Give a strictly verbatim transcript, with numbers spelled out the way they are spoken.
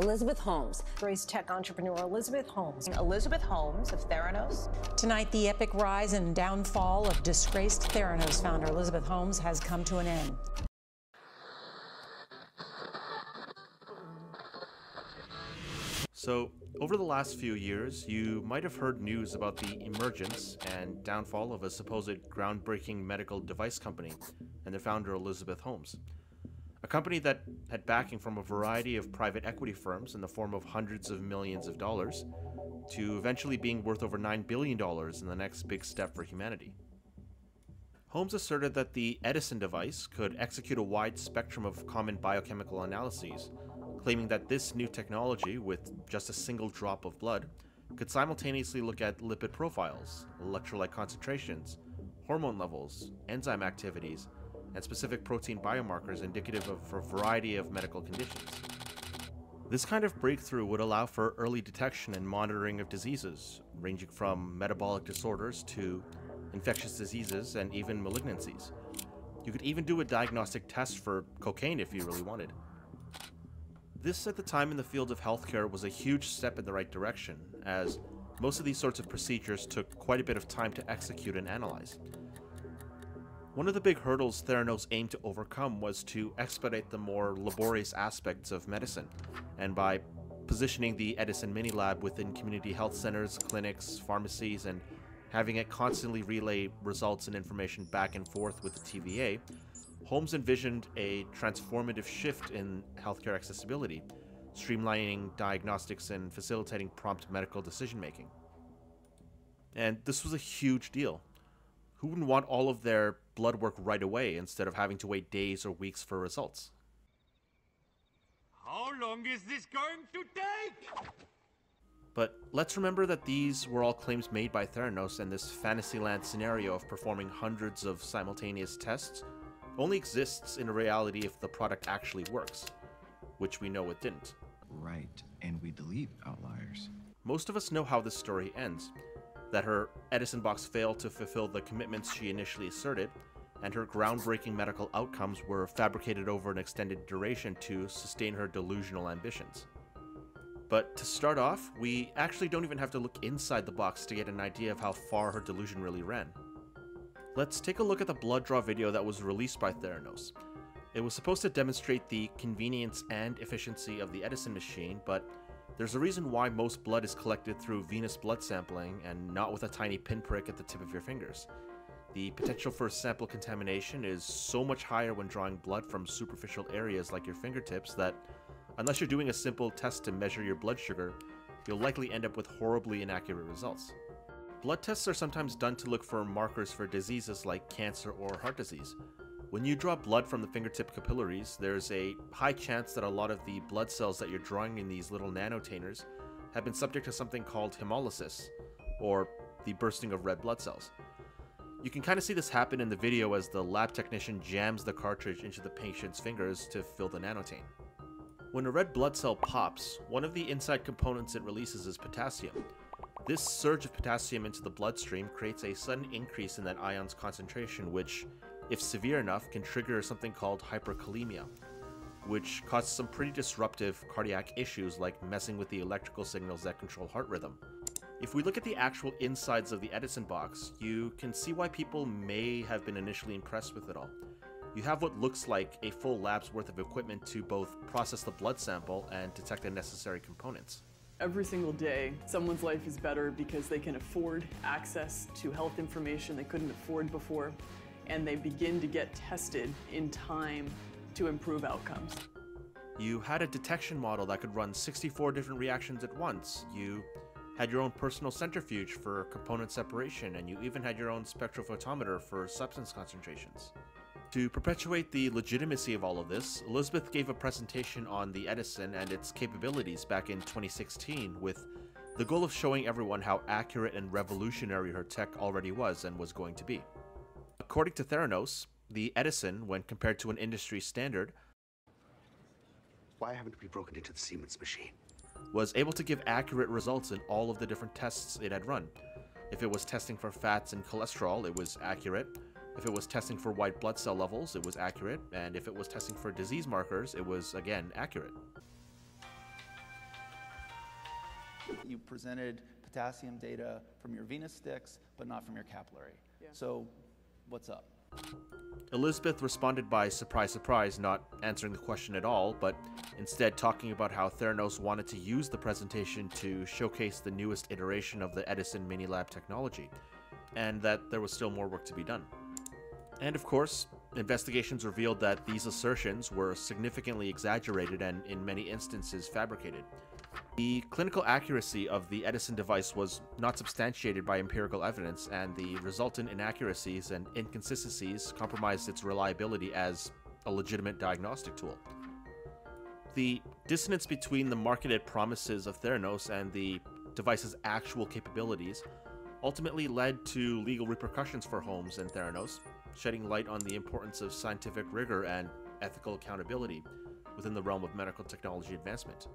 Elizabeth Holmes. Race tech entrepreneur Elizabeth Holmes. Elizabeth Holmes of Theranos. Tonight, the epic rise and downfall of disgraced Theranos founder Elizabeth Holmes has come to an end. So, over the last few years, you might have heard news about the emergence and downfall of a supposed groundbreaking medical device company and their founder Elizabeth Holmes. A company that had backing from a variety of private equity firms in the form of hundreds of millions of dollars, to eventually being worth over nine billion dollars in the next big step for humanity. Holmes asserted that the Edison device could execute a wide spectrum of common biochemical analyses, claiming that this new technology, with just a single drop of blood, could simultaneously look at lipid profiles, electrolyte concentrations, hormone levels, enzyme activities, and specific protein biomarkers indicative of a variety of medical conditions. This kind of breakthrough would allow for early detection and monitoring of diseases, ranging from metabolic disorders to infectious diseases and even malignancies. You could even do a diagnostic test for cocaine if you really wanted. This, at the time in the field of healthcare, was a huge step in the right direction, as most of these sorts of procedures took quite a bit of time to execute and analyze. One of the big hurdles Theranos aimed to overcome was to expedite the more laborious aspects of medicine, and by positioning the Edison Mini Lab within community health centers, clinics, pharmacies, and having it constantly relay results and information back and forth with the T V A, Holmes envisioned a transformative shift in healthcare accessibility, streamlining diagnostics and facilitating prompt medical decision-making. And this was a huge deal. Who wouldn't want all of their blood work right away instead of having to wait days or weeks for results? How long is this going to take? But let's remember that these were all claims made by Theranos, and this fantasyland scenario of performing hundreds of simultaneous tests only exists in reality if the product actually works, which we know it didn't. Right, and we delete outliers. Most of us know how this story ends, that her Edison box failed to fulfill the commitments she initially asserted, and her groundbreaking medical outcomes were fabricated over an extended duration to sustain her delusional ambitions. But to start off, we actually don't even have to look inside the box to get an idea of how far her delusion really ran. Let's take a look at the blood draw video that was released by Theranos. It was supposed to demonstrate the convenience and efficiency of the Edison machine, but there's a reason why most blood is collected through venous blood sampling and not with a tiny pinprick at the tip of your fingers. The potential for sample contamination is so much higher when drawing blood from superficial areas like your fingertips that, unless you're doing a simple test to measure your blood sugar, you'll likely end up with horribly inaccurate results. Blood tests are sometimes done to look for markers for diseases like cancer or heart disease. When you draw blood from the fingertip capillaries, there's a high chance that a lot of the blood cells that you're drawing in these little nanotainers have been subject to something called hemolysis, or the bursting of red blood cells. You can kind of see this happen in the video as the lab technician jams the cartridge into the patient's fingers to fill the nanotain. When a red blood cell pops, one of the inside components it releases is potassium. This surge of potassium into the bloodstream creates a sudden increase in that ion's concentration, which, if severe enough, can trigger something called hyperkalemia, which causes some pretty disruptive cardiac issues like messing with the electrical signals that control heart rhythm. If we look at the actual insides of the Edison box, you can see why people may have been initially impressed with it all. You have what looks like a full lab's worth of equipment to both process the blood sample and detect the necessary components. Every single day, someone's life is better because they can afford access to health information they couldn't afford before, and they begin to get tested in time to improve outcomes. You had a detection model that could run sixty-four different reactions at once. You had your own personal centrifuge for component separation, and you even had your own spectrophotometer for substance concentrations. To perpetuate the legitimacy of all of this, Elizabeth gave a presentation on the Edison and its capabilities back in twenty sixteen with the goal of showing everyone how accurate and revolutionary her tech already was and was going to be. According to Theranos, the Edison, when compared to an industry standard, why haven't we broken into the Siemens machine? Was able to give accurate results in all of the different tests it had run. If it was testing for fats and cholesterol, it was accurate. If it was testing for white blood cell levels, it was accurate, and if it was testing for disease markers, it was, again, accurate. You presented potassium data from your venous sticks, but not from your capillary. Yeah. So what's up? Elizabeth responded by, surprise, surprise, not answering the question at all, but instead talking about how Theranos wanted to use the presentation to showcase the newest iteration of the Edison Mini Lab technology, and that there was still more work to be done. And of course, investigations revealed that these assertions were significantly exaggerated and, in many instances, fabricated. The clinical accuracy of the Edison device was not substantiated by empirical evidence, and the resultant inaccuracies and inconsistencies compromised its reliability as a legitimate diagnostic tool. The dissonance between the marketed promises of Theranos and the device's actual capabilities ultimately led to legal repercussions for Holmes and Theranos, shedding light on the importance of scientific rigor and ethical accountability within the realm of medical technology advancement.